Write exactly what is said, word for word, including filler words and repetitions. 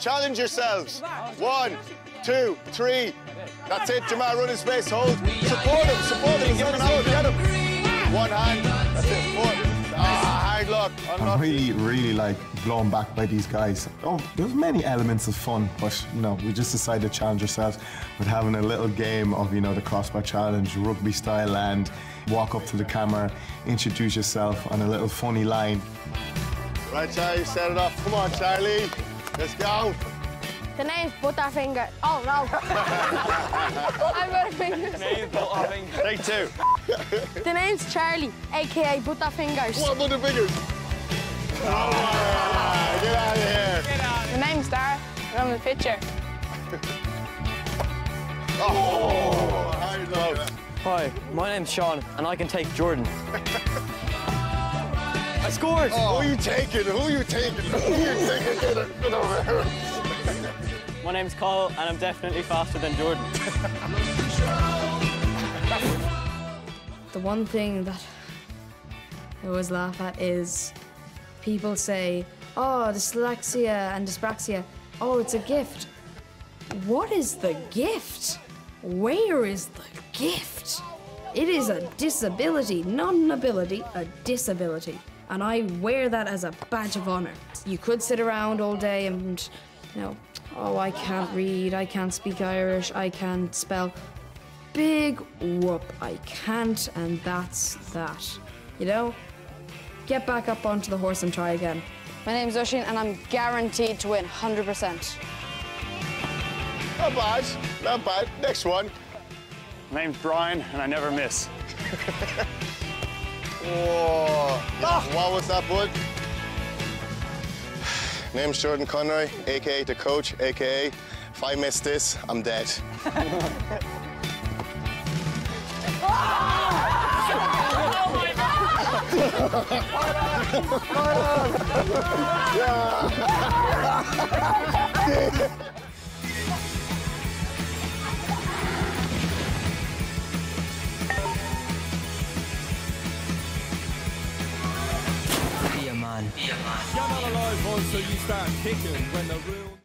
Challenge yourselves. One, two, three. That's it, Jamal. Run his space. Hold. Support him. Support him. He's running out. Get him. One hand. That's it. Four. Ah, hard luck. I'm really, really like blown back by these guys. Oh, there's many elements of fun, but you know, we just decided to challenge ourselves with having a little game of, you know, the crossbar challenge, rugby style, and walk up to the camera, introduce yourself on a little funny line. Right, Charlie, set it off. Come on, Charlie. Let's go. The name's Butterfinger. Oh no. I'm Butterfinger. The name's Butterfinger. Take two. The name's Charlie, a k a. Butterfingers. What Butterfingers? Oh, wow. Get out of here. Get out of here. The name's Dara, and I'm the pitcher. Oh, how you doing? Hi, my name's Sean, and I can take Jordan. I scored. Oh. Who are you taking? Who are you taking? Who are you taking? Get it, get over here. My name's Kyle, and I'm definitely faster than Jordan. The one thing that I always laugh at is people say, oh, dyslexia and dyspraxia, oh, it's a gift. What is the gift? Where is the gift? It is a disability, not an ability, a disability. And I wear that as a badge of honor. You could sit around all day and, you know, oh, I can't read, I can't speak Irish, I can't spell. Big whoop, I can't, and that's that. You know, get back up onto the horse and try again. My name's Ushin, and I'm guaranteed to win one hundred percent. Not bad, not bad. Next one. My name's Brian, and I never miss. Oh, yeah, ah. What was that, bud? Name's Jordan Conroy, a k a the coach, a k a if I miss this, I'm dead. Be a man. You're not alive, boy, so you start kicking when the